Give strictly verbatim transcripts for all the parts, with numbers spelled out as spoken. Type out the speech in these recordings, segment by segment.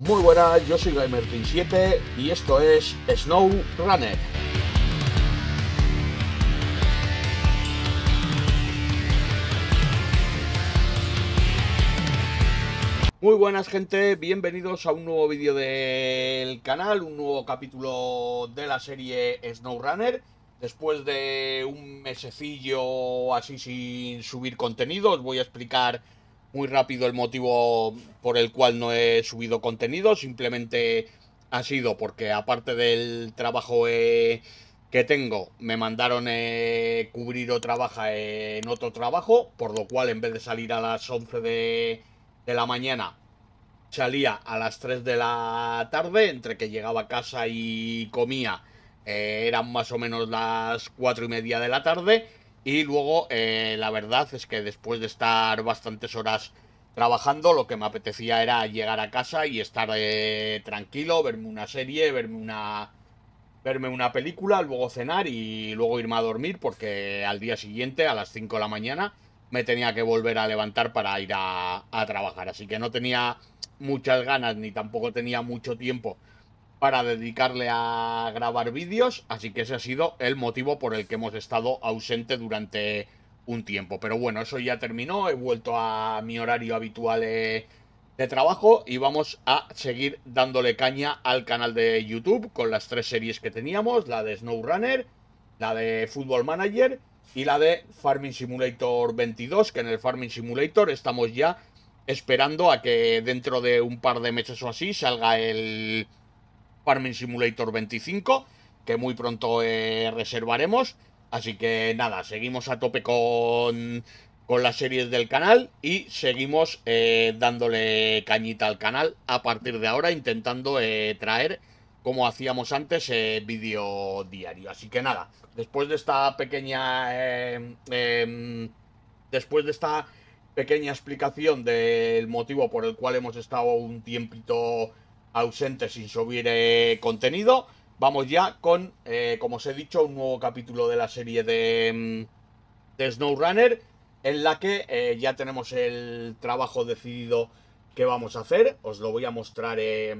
Muy buenas, yo soy GamerTin siete y esto es Snow Runner. Muy buenas gente, bienvenidos a un nuevo vídeo del canal, un nuevo capítulo de la serie Snow Runner. Después de un mesecillo así sin subir contenido, os voy a explicar muy rápido el motivo por el cual no he subido contenido. Simplemente ha sido porque, aparte del trabajo eh, que tengo, me mandaron eh, cubrir otra baja eh, en otro trabajo, por lo cual en vez de salir a las once de, de la mañana, salía a las tres de la tarde. Entre que llegaba a casa y comía eh, eran más o menos las cuatro y media de la tarde. Y luego, eh, la verdad es que después de estar bastantes horas trabajando, lo que me apetecía era llegar a casa y estar eh, tranquilo, verme una serie, verme una, verme una película, luego cenar y luego irme a dormir, porque al día siguiente, a las cinco de la mañana, me tenía que volver a levantar para ir a, a trabajar. Así que no tenía muchas ganas ni tampoco tenía mucho tiempo para dedicarle a grabar vídeos, así que ese ha sido el motivo por el que hemos estado ausente durante un tiempo. Pero bueno, eso ya terminó, he vuelto a mi horario habitual eh, de trabajo y vamos a seguir dándole caña al canal de YouTube con las tres series que teníamos, la de Snow Runner, la de Football Manager y la de Farming Simulator veintidós, que en el Farming Simulator estamos ya esperando a que dentro de un par de meses o así salga el Farming Simulator veinticinco, que muy pronto eh, reservaremos. Así que nada, seguimos a tope con, con las series del canal y seguimos eh, dándole cañita al canal a partir de ahora, intentando eh, traer, como hacíamos antes, eh, vídeo diario. Así que nada, después de esta pequeña eh, eh, después de esta pequeña explicación del motivo por el cual hemos estado un tiempito ausente sin subir eh, contenido, vamos ya con, eh, como os he dicho, un nuevo capítulo de la serie de, de Snow Runner, en la que eh, ya tenemos el trabajo decidido que vamos a hacer. Os lo voy a mostrar eh,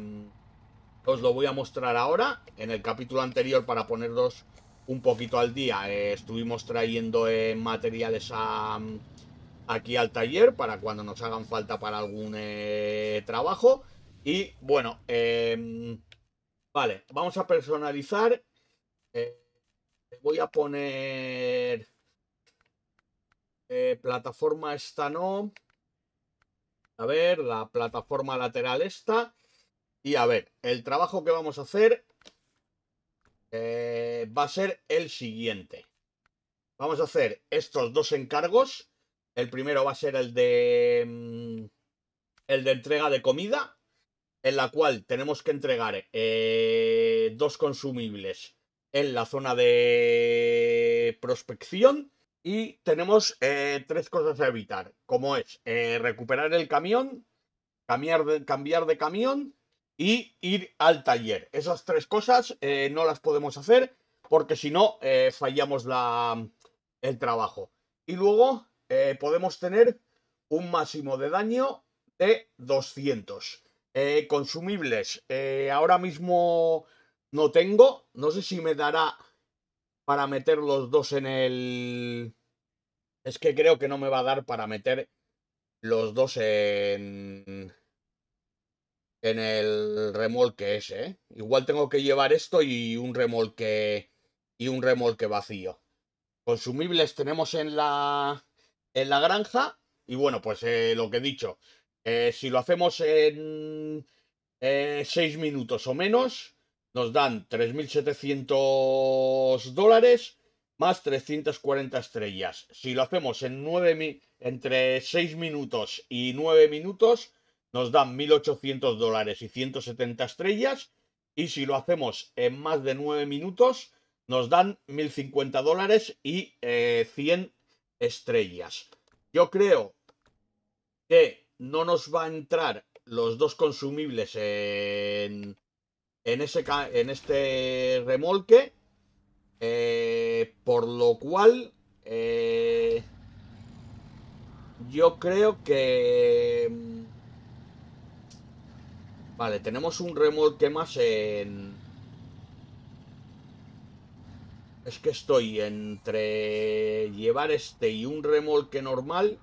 os lo voy a mostrar ahora. En el capítulo anterior, para ponernos un poquito al día, eh, estuvimos trayendo eh, materiales a, aquí al taller para cuando nos hagan falta para algún eh, trabajo. Y bueno, eh, vale, vamos a personalizar. Eh, voy a poner eh, plataforma esta no. A ver, la plataforma lateral esta. Y a ver, el trabajo que vamos a hacer eh, va a ser el siguiente. Vamos a hacer estos dos encargos. El primero va a ser el de, el de entrega de comida, en la cual tenemos que entregar eh, dos consumibles en la zona de prospección. Y tenemos eh, tres cosas a evitar, como es eh, recuperar el camión, cambiar de, cambiar de camión y ir al taller. Esas tres cosas eh, no las podemos hacer, porque si no eh, fallamos la, el trabajo. Y luego eh, podemos tener un máximo de daño de doscientos. Eh, consumibles, eh, ahora mismo no tengo. No sé si me dará para meter los dos en el... Es que creo que no me va a dar para meter los dos en... en el remolque ese, ¿eh? Igual tengo que llevar esto y un remolque y un remolque vacío. Consumibles tenemos en la, en la granja. Y bueno, pues eh, lo que he dicho, Eh, si lo hacemos en eh, seis minutos o menos, nos dan tres mil setecientos dólares más trescientas cuarenta estrellas. Si lo hacemos en nueve, entre seis minutos y nueve minutos, nos dan mil ochocientos dólares y ciento setenta estrellas. Y si lo hacemos en más de nueve minutos, nos dan mil cincuenta dólares y eh, cien estrellas. Yo creo que no nos va a entrar los dos consumibles en, en, ese, en este remolque. Eh, por lo cual, eh, yo creo que Vale, tenemos un remolque más en... Es que estoy entre llevar este y un remolque normal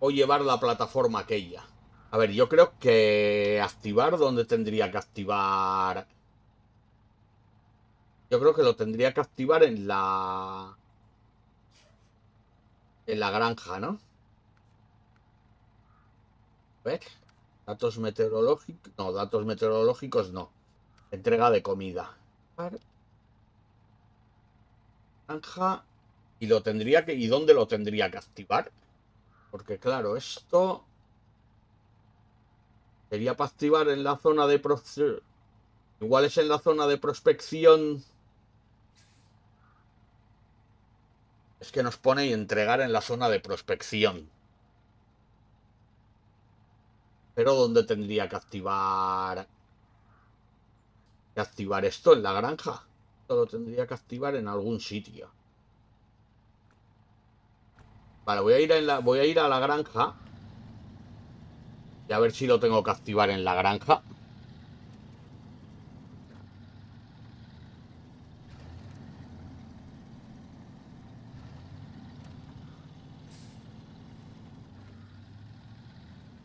o llevar la plataforma aquella. A ver, yo creo que activar, ¿dónde tendría que activar? Yo creo que lo tendría que activar en la... En la granja, ¿no? A ver. Datos meteorológicos. No, datos meteorológicos no. Entrega de comida. Granja. Y lo tendría que. ¿Y dónde lo tendría que activar? Porque claro, esto. Sería para activar en la zona de prospección. Igual es en la zona de prospección. Es que nos pone y entregar en la zona de prospección. Pero ¿dónde tendría que activar que activar esto? ¿En la granja? Esto lo tendría que activar en algún sitio. Vale, voy a ir, en la, voy a, ir a la granja. Y a ver si lo tengo que activar en la granja.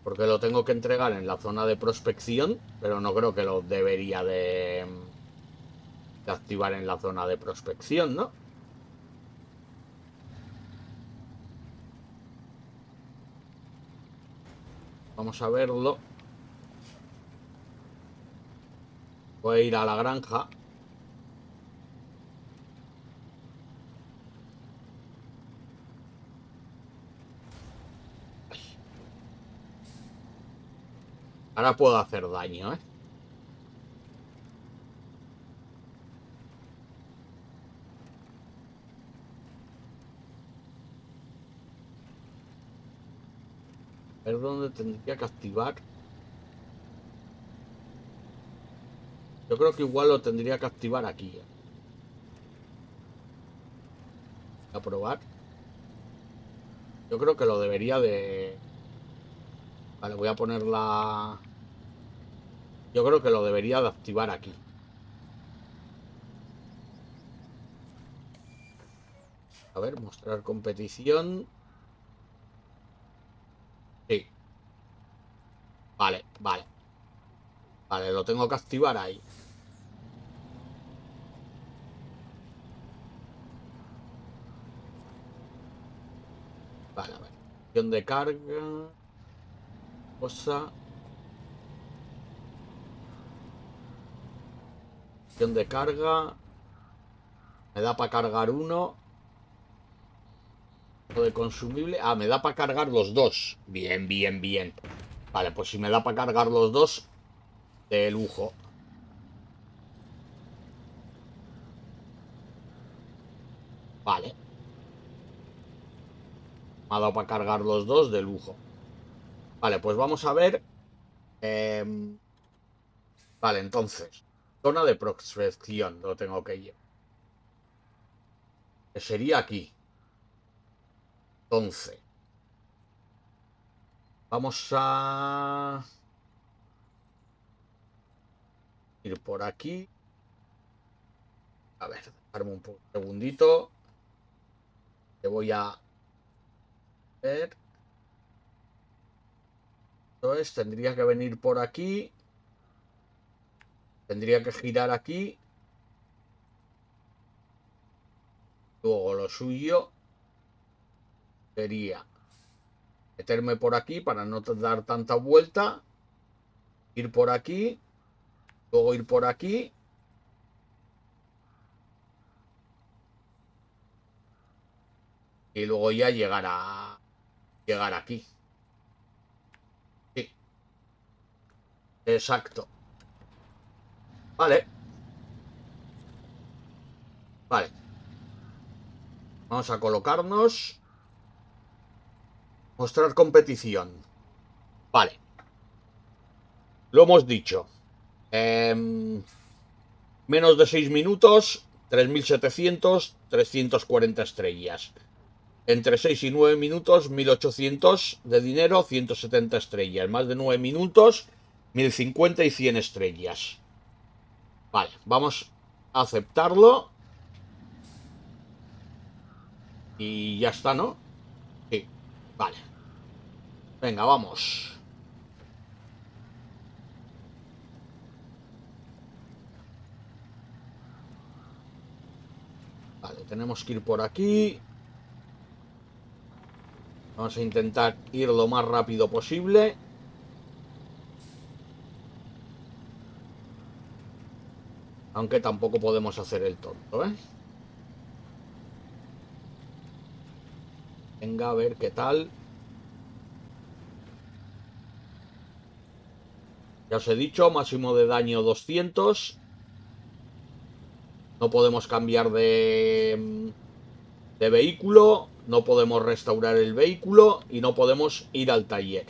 Porque lo tengo que entregar en la zona de prospección, pero no creo que lo debería de, de activar en la zona de prospección, ¿no? Vamos a verlo. Voy a ir a la granja. Ahora puedo hacer daño, ¿eh? A ver dónde tendría que activar. Yo creo que igual lo tendría que activar aquí. A probar. Yo creo que lo debería de... Vale, voy a poner la... Yo creo que lo debería de activar aquí. A ver, mostrar competición. Sí. Vale, vale. Vale, lo tengo que activar ahí. Vale, a ver. Opción de carga. Cosa. Opción de carga. Me da para cargar uno. Lo de consumible. Ah, me da para cargar los dos. Bien, bien, bien. Vale, pues si me da para cargar los dos, de lujo. Vale. Me ha dado para cargar los dos, de lujo. Vale, pues vamos a ver. Eh... Vale, entonces. Zona de prospección, lo tengo que llevar. Que sería aquí. Entonces. Vamos a... ir por aquí. A ver, dejarme un segundito. Te voy a... ver. Entonces tendría que venir por aquí. Tendría que girar aquí. Luego lo suyo sería meterme por aquí para no dar tanta vuelta. Ir por aquí. Luego ir por aquí. Y luego ya llegar a... llegar aquí. Sí. Exacto. Vale. Vale. Vamos a colocarnos. Mostrar competición. Vale. Lo hemos dicho. Eh, menos de seis minutos. tres mil setecientos. trescientas cuarenta estrellas. Entre seis y nueve minutos. mil ochocientos de dinero. ciento setenta estrellas. Más de nueve minutos. mil cincuenta y cien estrellas. Vale, vamos a aceptarlo. Y ya está, ¿no? Sí, vale. Venga, vamos. Vale, tenemos que ir por aquí. Vamos a intentar ir lo más rápido posible. Aunque tampoco podemos hacer el tonto, ¿eh? Venga, a ver qué tal. Ya os he dicho, máximo de daño doscientos. No podemos cambiar de, de vehículo. No podemos restaurar el vehículo. Y no podemos ir al taller.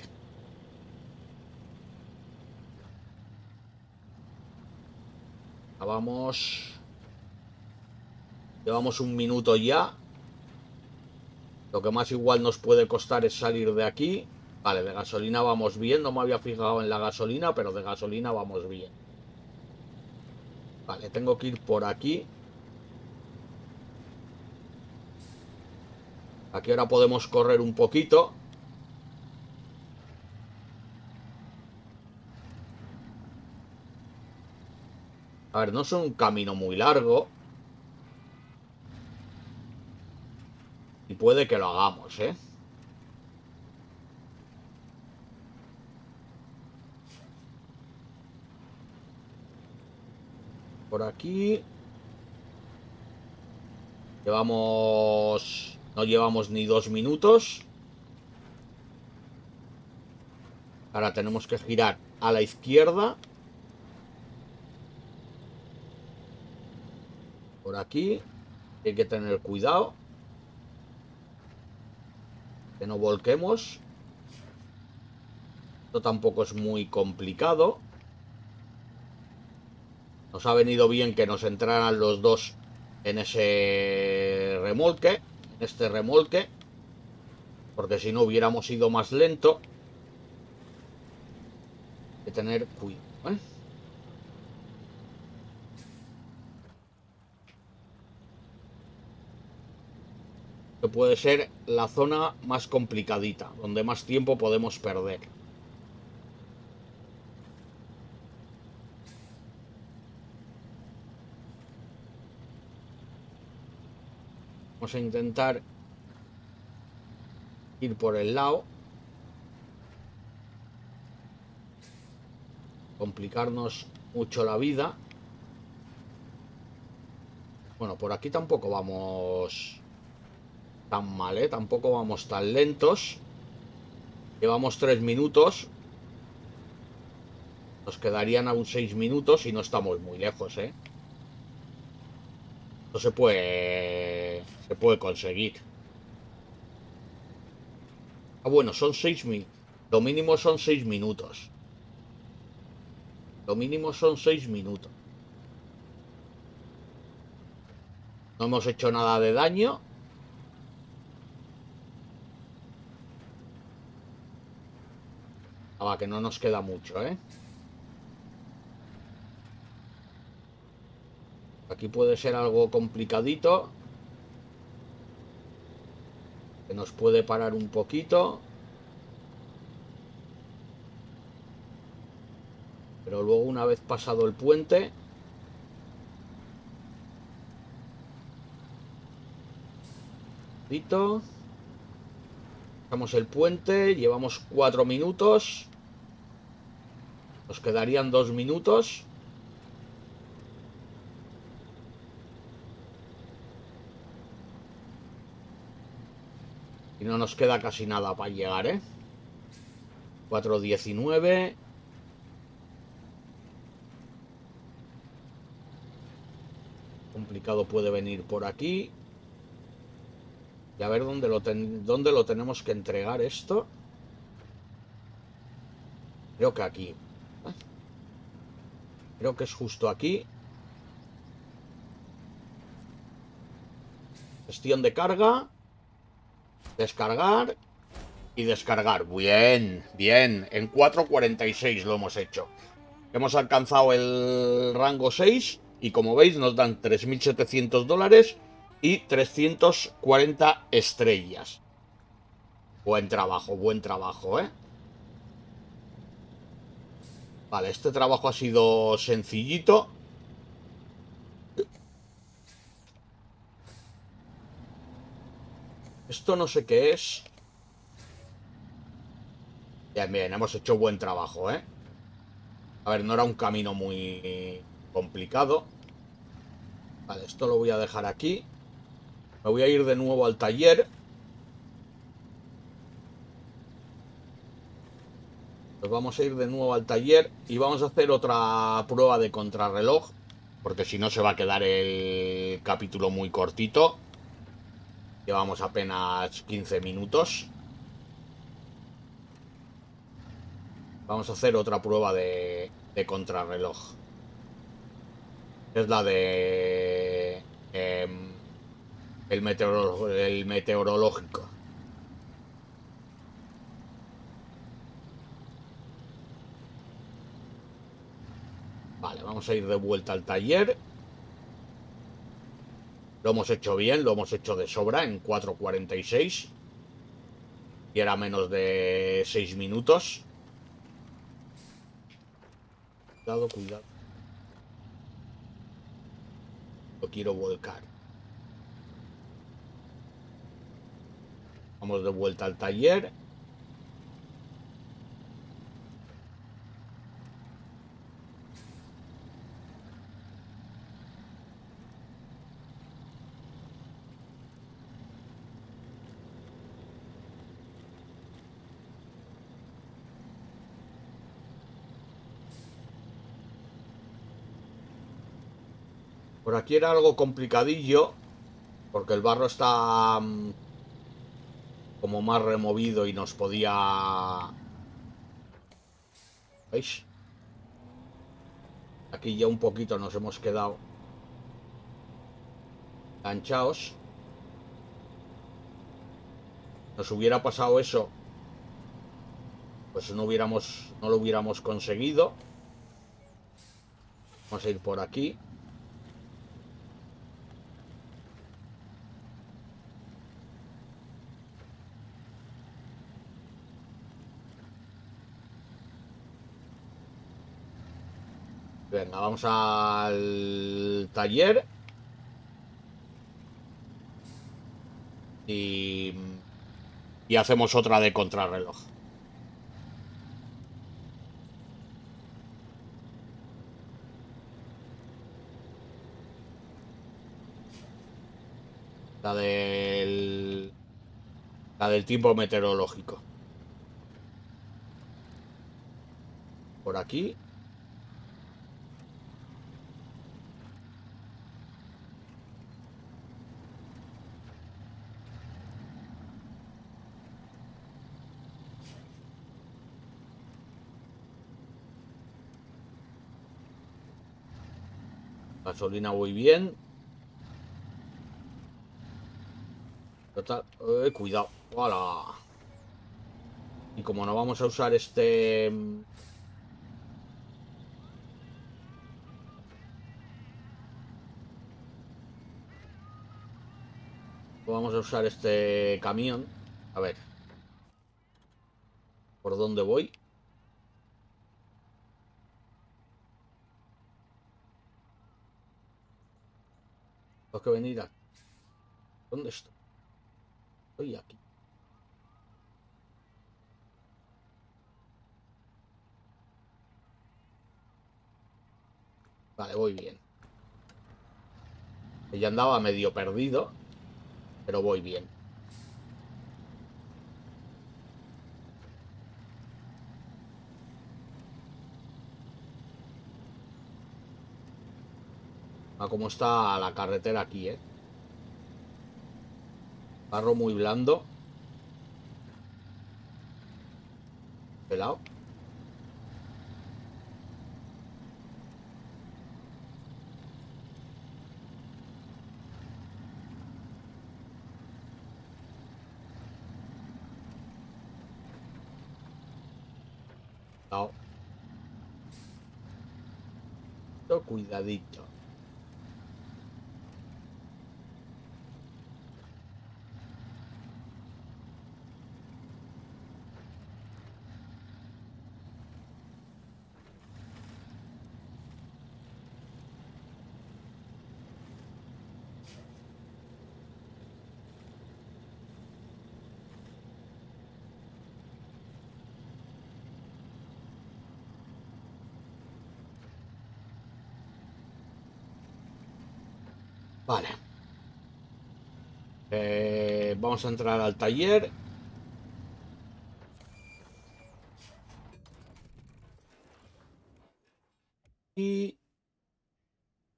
Vamos. Llevamos un minuto ya. Lo que más igual nos puede costar es salir de aquí. Vale, de gasolina vamos bien. No me había fijado en la gasolina, pero de gasolina vamos bien. Vale, tengo que ir por aquí. Aquí ahora podemos correr un poquito. A ver, no es un camino muy largo. Y puede que lo hagamos, ¿eh? Por aquí. Llevamos... No llevamos ni dos minutos. Ahora tenemos que girar a la izquierda. Por aquí. Hay que tener cuidado. Que no volquemos. Esto tampoco es muy complicado. Nos ha venido bien que nos entraran los dos en ese remolque, en este remolque, porque si no hubiéramos ido más lento. Hay que tener cuidado, ¿eh? Que puede ser la zona más complicadita, donde más tiempo podemos perder. Vamos a intentar ir por el lado. Complicarnos mucho la vida. Bueno, por aquí tampoco vamos... tan mal, ¿eh? Tampoco vamos tan lentos. Llevamos tres minutos. Nos quedarían aún seis minutos y no estamos muy lejos, ¿eh? Esto se puede... se puede conseguir. Ah, bueno, son seis minutos. Lo mínimo son seis minutos. Lo mínimo son seis minutos. No hemos hecho nada de daño. Ah, va, que no nos queda mucho, ¿eh? Aquí puede ser algo complicadito. Que nos puede parar un poquito. Pero luego, una vez pasado el puente... Pasamos el puente. Llevamos cuatro minutos. Nos quedarían dos minutos. Y no nos queda casi nada para llegar, ¿eh? cuatro diecinueve. Complicado puede venir por aquí. Y a ver dónde lo, ten, dónde lo tenemos que entregar esto. Creo que aquí. Creo que es justo aquí. Gestión de carga. Descargar. y descargar. Bien, bien. En cuatro cuarenta y seis lo hemos hecho. Hemos alcanzado el rango seis y como veis nos dan tres mil setecientos dólares y trescientas cuarenta estrellas. Buen trabajo, buen trabajo, ¿eh? Vale, este trabajo ha sido sencillito. Esto no sé qué es. Bien, bien, hemos hecho buen trabajo, ¿eh? A ver, no era un camino muy complicado. Vale, esto lo voy a dejar aquí. Me voy a ir de nuevo al taller. Nos vamos a ir de nuevo al taller y vamos a hacer otra prueba de contrarreloj, porque si no se va a quedar el capítulo muy cortito. Llevamos apenas quince minutos. Vamos a hacer otra prueba de, de contrarreloj. Es la de... Eh, el, meteoro, el meteorológico. Vale, vamos a ir de vuelta al taller. Lo hemos hecho bien, lo hemos hecho de sobra en cuatro cuarenta y seis. Y era menos de seis minutos. Cuidado, cuidado. Lo quiero volcar. Vamos de vuelta al taller. Por aquí era algo complicadillo, porque el barro está como más removido y nos podía... ¿Veis? Aquí ya un poquito nos hemos quedado enganchados. Nos hubiera pasado eso, pues no hubiéramos, no lo hubiéramos conseguido. Vamos a ir por aquí. Venga, vamos al taller y, y hacemos otra de contrarreloj. La del, la del tiempo meteorológico. Por aquí. Gasolina voy bien. Total, eh, cuidado. ¡Hala! Y como no vamos a usar este... Vamos a usar este camión. A ver. ¿Por dónde voy? Tengo que venir aquí. ¿Dónde estoy? Estoy aquí. Vale, voy bien. Ya andaba medio perdido, pero voy bien. Como está la carretera aquí, ¿eh? Barro muy blando. Pelado. cuidado. Todo cuidadito. Vale, eh, vamos a entrar al taller. Y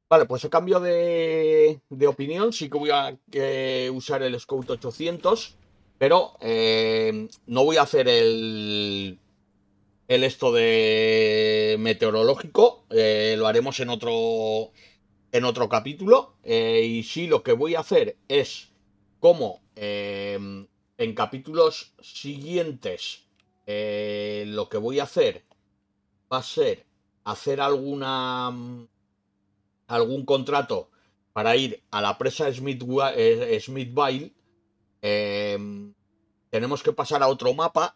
vale, pues a cambio de, de opinión, sí que voy a eh, usar el Scout ochocientos, pero eh, no voy a hacer el, el esto de meteorológico, eh, lo haremos en otro... en otro capítulo, eh, y sí, lo que voy a hacer es como eh, en capítulos siguientes eh, lo que voy a hacer va a ser hacer alguna algún contrato para ir a la presa Smithville. Smithville eh, tenemos que pasar a otro mapa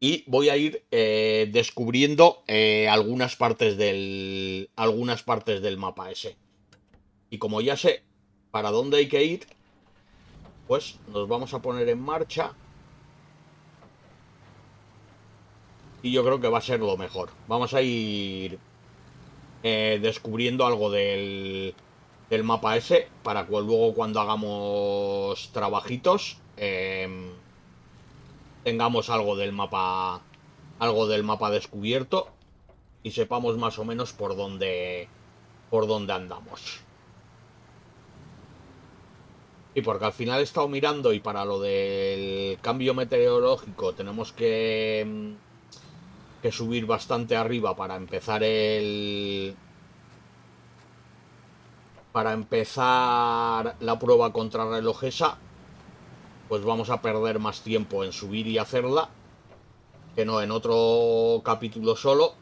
y voy a ir eh, descubriendo eh, algunas partes del algunas partes del mapa ese. Y como ya sé para dónde hay que ir, pues nos vamos a poner en marcha. Y yo creo que va a ser lo mejor. Vamos a ir eh, descubriendo algo del, del mapa ese, para que luego cuando hagamos trabajitos eh, tengamos algo del mapa, algo del mapa descubierto y sepamos más o menos por dónde, por dónde andamos. Y porque al final he estado mirando y para lo del cambio meteorológico tenemos que, que subir bastante arriba para empezar el... Para empezar la prueba contrarreloj esa, pues vamos a perder más tiempo en subir y hacerla que no en otro capítulo solo.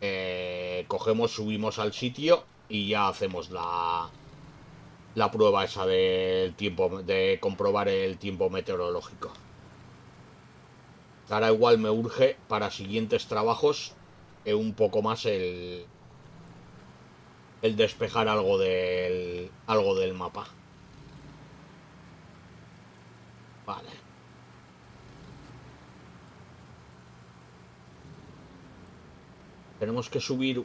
Eh, cogemos, subimos al sitio y ya hacemos la... la prueba esa del tiempo, de comprobar el tiempo meteorológico. Ahora igual me urge para siguientes trabajos eh, un poco más el, el despejar algo del, algo del mapa. Vale. Tenemos que subir,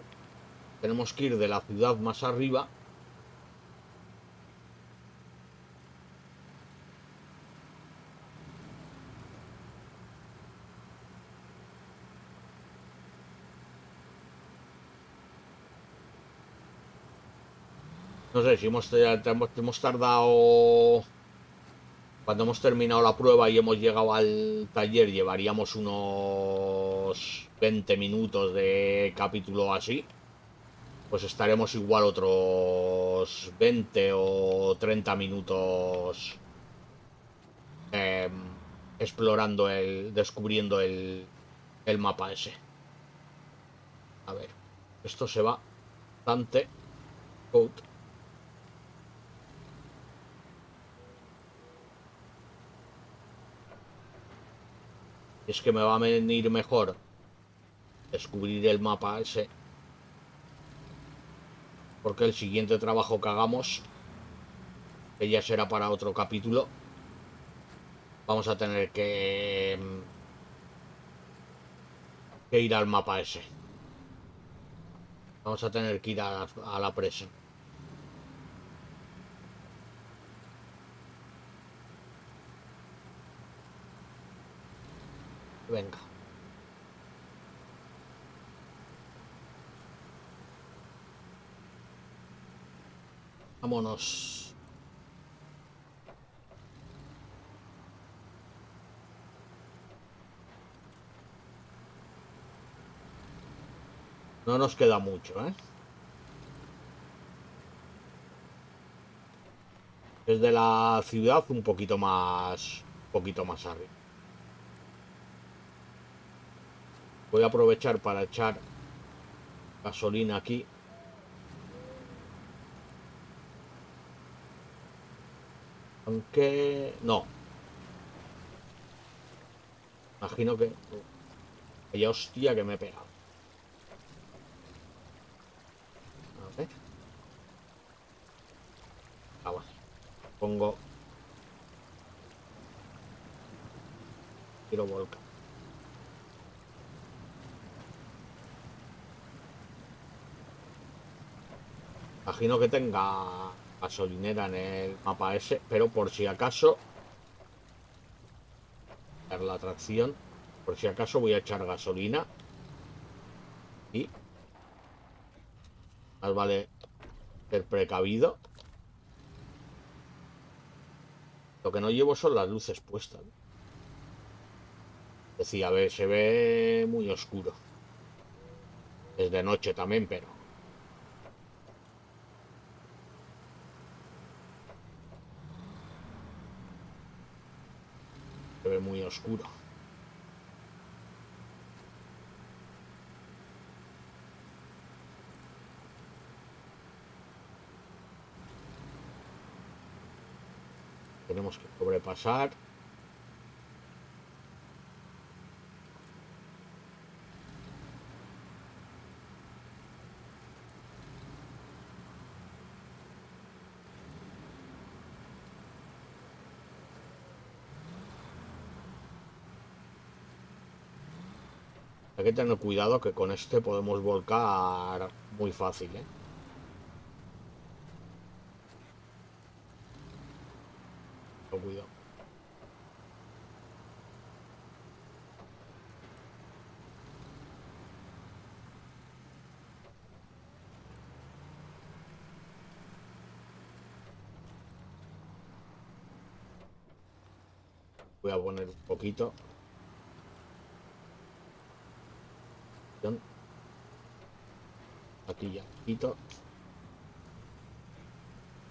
tenemos que ir de la ciudad más arriba. No sé si hemos, hemos tardado... Cuando hemos terminado la prueba y hemos llegado al taller, llevaríamos unos veinte minutos de capítulo así. Pues estaremos igual otros veinte o treinta minutos eh, explorando el... descubriendo el, el mapa ese. A ver, esto se va bastante. Out. Es que me va a venir mejor descubrir el mapa ese, porque el siguiente trabajo que hagamos, que ya será para otro capítulo, vamos a tener que, que ir al mapa ese. Vamos a tener que ir a, a la presa. Venga. Vámonos. No nos queda mucho, ¿eh? Desde la ciudad un poquito más, un poquito más arriba. Voy a aprovechar para echar gasolina aquí. Aunque... no. Imagino que... vaya hostia que me pega. A ver. Ah, bueno. Pongo... quiero volcar. Imagino que tenga... gasolinera en el mapa ese, pero por si acaso, ver la tracción, por si acaso voy a echar gasolina y más vale ser precavido. Lo que no llevo son las luces puestas. Decía, a ver, se ve muy oscuro. Es de noche también, pero... muy oscuro. Tenemos que sobrepasar. Hay que tener cuidado, que con este podemos volcar muy fácil, ¿eh? Lo cuidado. Voy a poner un poquito. Aquí ya quito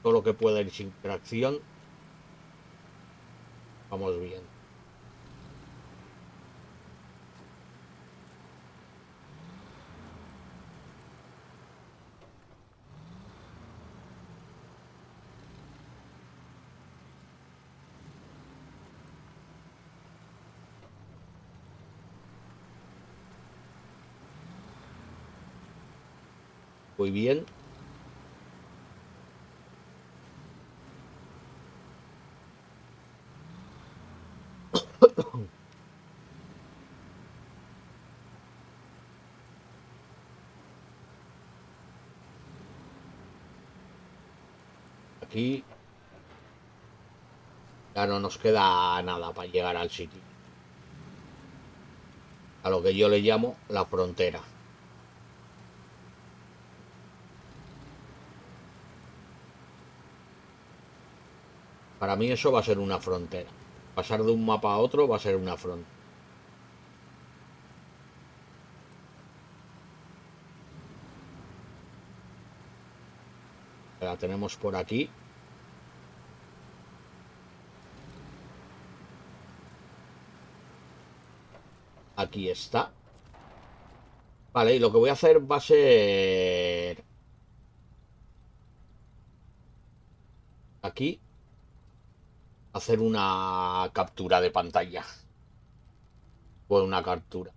todo lo que pueda ir sin tracción. Vamos bien. Muy bien. Aquí ya no nos queda nada para llegar al sitio, a lo que yo le llamo la frontera. Para mí eso va a ser una frontera. Pasar de un mapa a otro va a ser una frontera. La tenemos por aquí. Aquí está. Vale, y lo que voy a hacer va a ser... aquí... hacer una captura de pantalla. O una captura.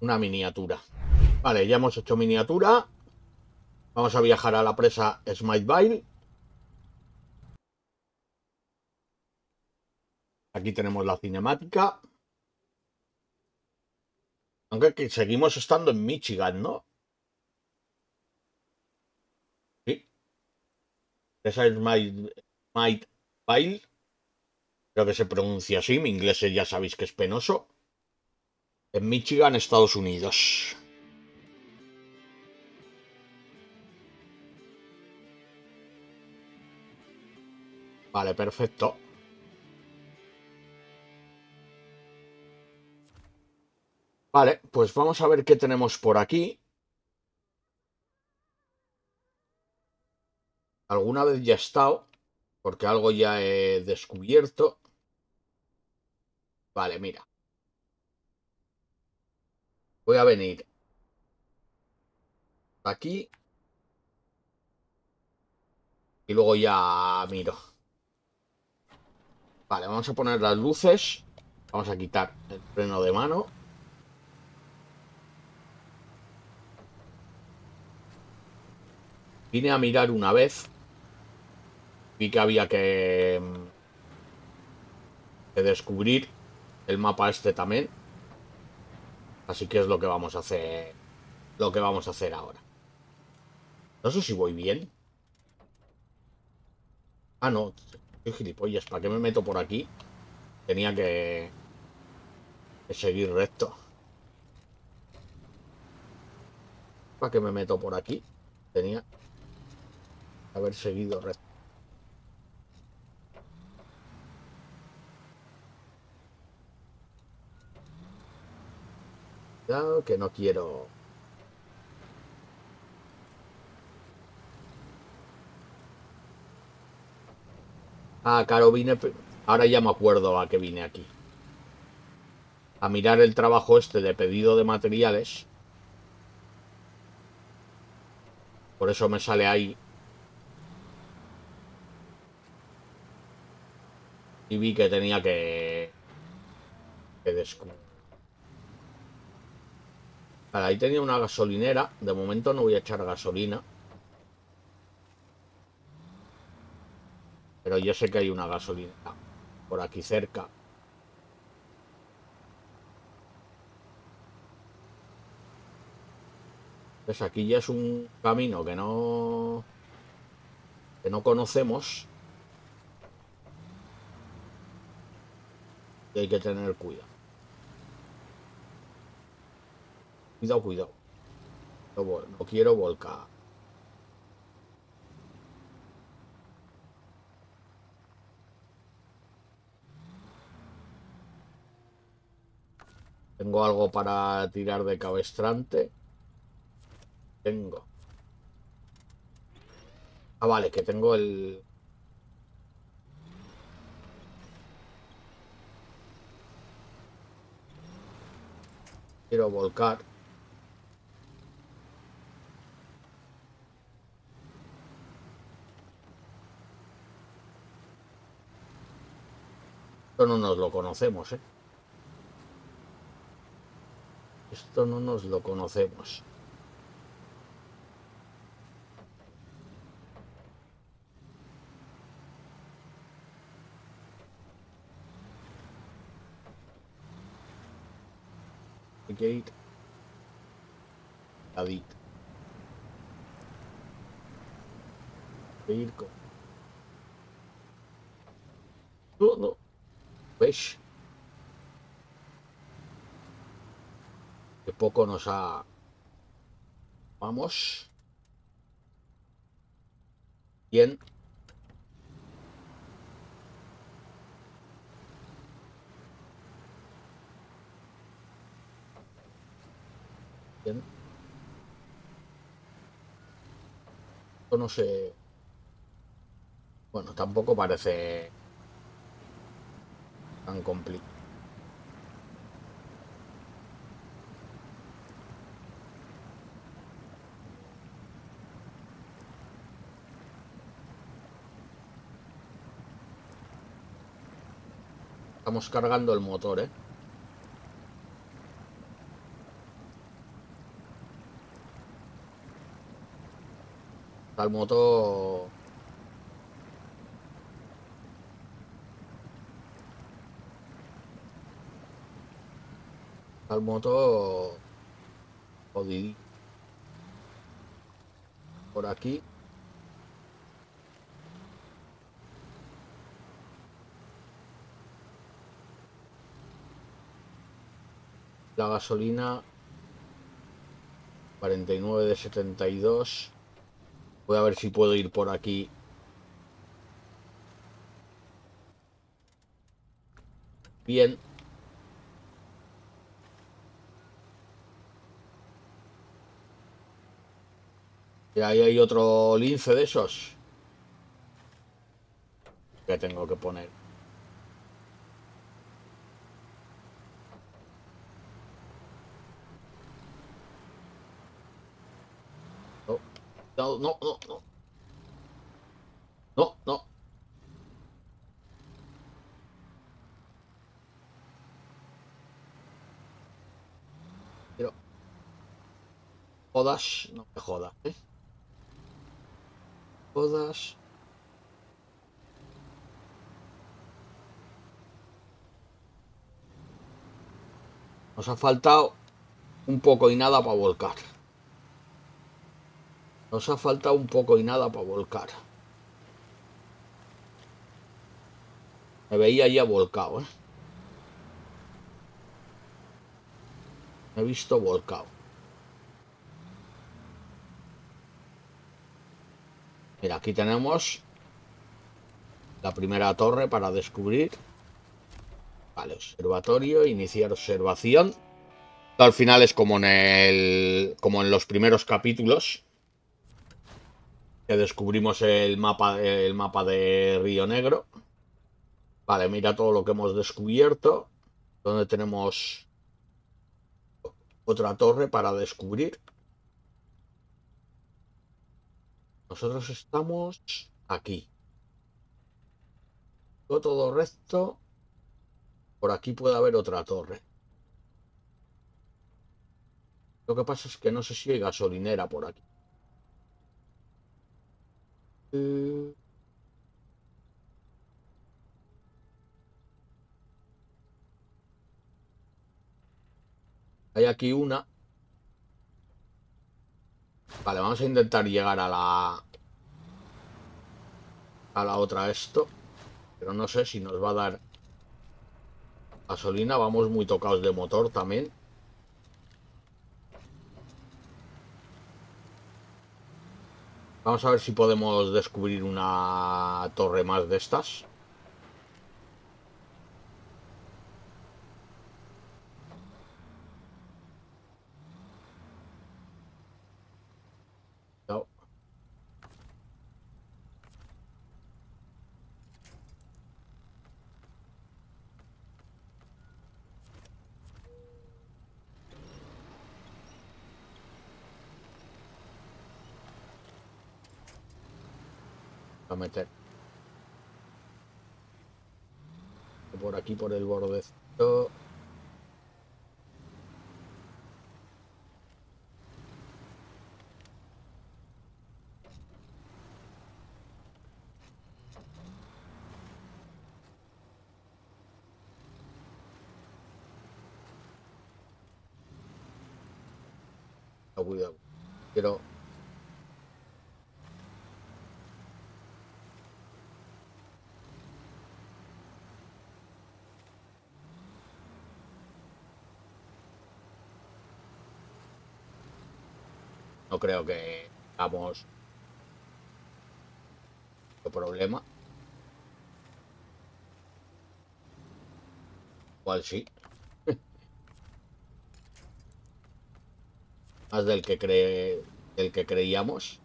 Una miniatura. Vale, ya hemos hecho miniatura. Vamos a viajar a la presa Smithville. Aquí tenemos la cinemática. Aunque aquí seguimos estando en Michigan, ¿no? Sí. Esa es Smithville. Smithville, creo que se pronuncia así, mi inglés ya sabéis que es penoso, en Michigan, Estados Unidos. Vale, perfecto. Vale, pues vamos a ver qué tenemos por aquí. Alguna vez ya he estado, porque algo ya he descubierto. Vale, mira. Voy a venir aquí y luego ya miro. Vale, vamos a poner las luces. Vamos a quitar el freno de mano. Vine a mirar una vez. Vi que había que, que descubrir el mapa este también. Así que es lo que vamos a hacer. Lo que vamos a hacer ahora. No sé si voy bien. Ah, no. Soy gilipollas. ¿Para qué me meto por aquí? Tenía que, que seguir recto. ¿Para qué me meto por aquí? Tenía que haber seguido recto. Cuidado, que no quiero... Ah, claro, vine... Ahora ya me acuerdo a que vine aquí. A mirar el trabajo este de pedido de materiales. Por eso me sale ahí. Y vi que tenía que... Que descubrir. Vale, ahí tenía una gasolinera. De momento no voy a echar gasolina. Pero yo sé que hay una gasolinera por aquí cerca. Pues aquí ya es un camino que no... Que no conocemos. Y hay que tener cuidado. Cuidado, cuidado. No, no quiero volcar. Tengo algo para tirar de cabestrante. Tengo. Ah, vale, que tengo el... Quiero volcar. Esto no nos lo conocemos, ¿eh? Esto no nos lo conocemos. Hay que ir cuidadito. Hay que ir con... No, no. ¿Veis? Que poco nos ha... Vamos. Bien. Bien. Esto no sé... Bueno, tampoco parece... tan complicado. Estamos cargando el motor, ¿eh? Está el motor... Está el motor... Jodidí. Por aquí... La gasolina cuarenta y nueve de setenta y dos. Voy a ver si puedo ir por aquí. Bien. Y ahí hay otro lince de esos. Que tengo que poner. No, no, no, no. No, no. Pero... jodas, no me jodas, ¿eh? Jodas. Nos ha faltado un poco y nada para volcar. Nos ha faltado un poco y nada para volcar. Me veía ya volcado, ¿eh? Me he visto volcado. Mira, aquí tenemos la primera torre para descubrir. Vale, observatorio, iniciar observación. Al final es como en el, como en los primeros capítulos, que descubrimos el mapa, el mapa de Río Negro. Vale, mira todo lo que hemos descubierto. Donde tenemos otra torre para descubrir. Nosotros estamos aquí. Todo recto. Por aquí puede haber otra torre. Lo que pasa es que no sé si hay gasolinera por aquí. Eh... Hay aquí una. Vale, vamos a intentar llegar a la... a la otra esto. Pero no sé si nos va a dar... gasolina, vamos muy tocados de motor también. Vamos a ver si podemos descubrir una torre más de estas. No. A meter por aquí, por el bordecito. No, cuidado, quiero... No creo que tengamos problema. Igual sí. Más del que cree, del que creíamos.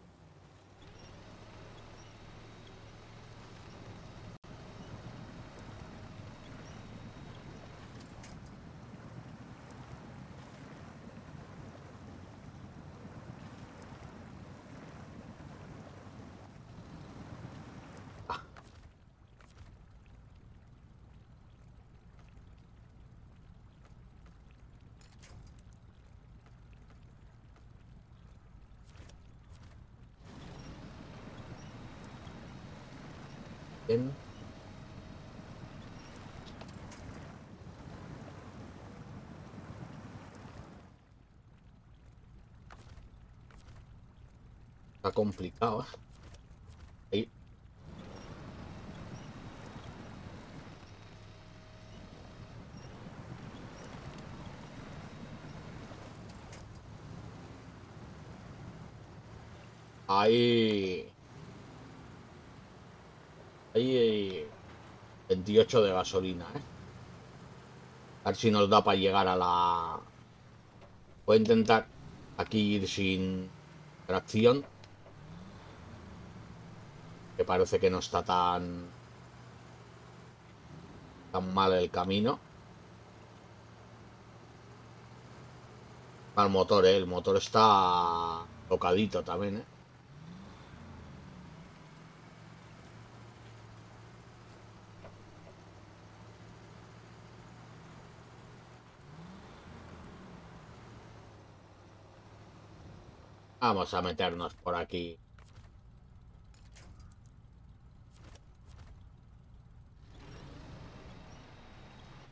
Está complicado, ¿eh? Ahí. Ahí. Ahí veintiocho de gasolina, ¿eh? A ver si nos da para llegar a la... Voy a intentar aquí ir sin tracción, que parece que no está tan... tan mal el camino. Al motor, ¿eh? El motor está tocadito también, ¿eh? Vamos a meternos por aquí.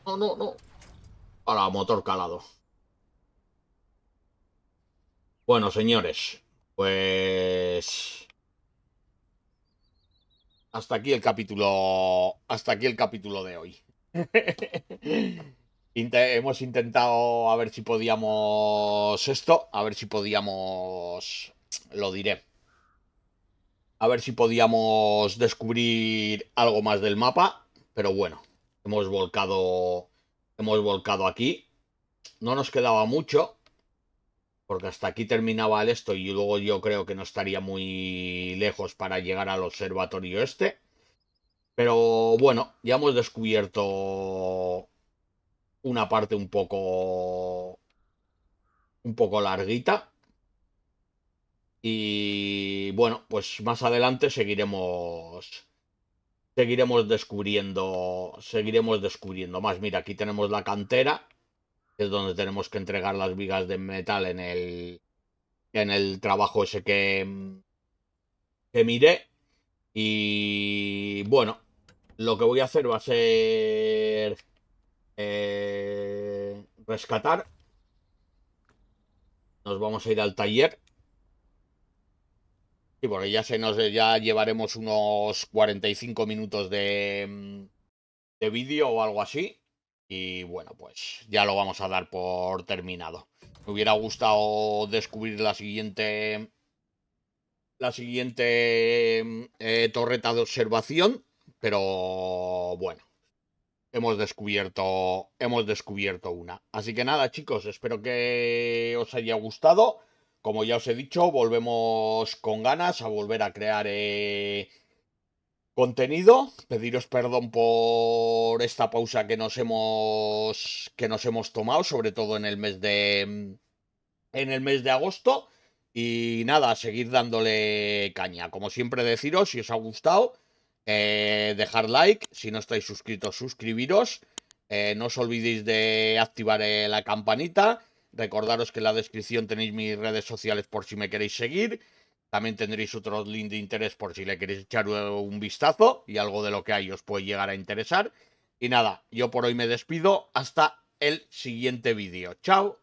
No, no, no. Ahora, motor calado. Bueno, señores, pues... Hasta aquí el capítulo... Hasta aquí el capítulo de hoy. Hemos intentado a ver si podíamos esto, a ver si podíamos, lo diré, a ver si podíamos descubrir algo más del mapa, pero bueno, hemos volcado, hemos volcado aquí, no nos quedaba mucho, porque hasta aquí terminaba el esto y luego yo creo que no estaría muy lejos para llegar al observatorio este, pero bueno, ya hemos descubierto... Una parte un poco... Un poco larguita. Y... Bueno, pues más adelante seguiremos... Seguiremos descubriendo... Seguiremos descubriendo más. Mira, aquí tenemos la cantera. Que es donde tenemos que entregar las vigas de metal en el... En el trabajo ese que... Que miré. Y... Bueno, lo que voy a hacer va a ser... Eh, rescatar. Nos vamos a ir al taller. Y sí, bueno, ya se nos ya llevaremos unos cuarenta y cinco minutos de, de vídeo o algo así. Y bueno, pues ya lo vamos a dar por terminado. Me hubiera gustado descubrir la siguiente la siguiente eh, torreta de observación, pero bueno. Hemos descubierto, hemos descubierto una. Así que nada, chicos, espero que os haya gustado. Como ya os he dicho, volvemos con ganas a volver a crear eh, contenido. Pediros perdón por esta pausa que nos hemos, que nos hemos tomado, sobre todo en el mes de, en el mes de agosto. Y nada, seguir dándole caña. Como siempre deciros, si os ha gustado... Eh, dejar like, si no estáis suscritos, suscribiros, eh, no os olvidéis de activar eh, la campanita, recordaros que en la descripción tenéis mis redes sociales por si me queréis seguir, también tendréis otros links de interés por si le queréis echar un vistazo y algo de lo que hay os puede llegar a interesar. Y nada, yo por hoy me despido, hasta el siguiente vídeo, chao.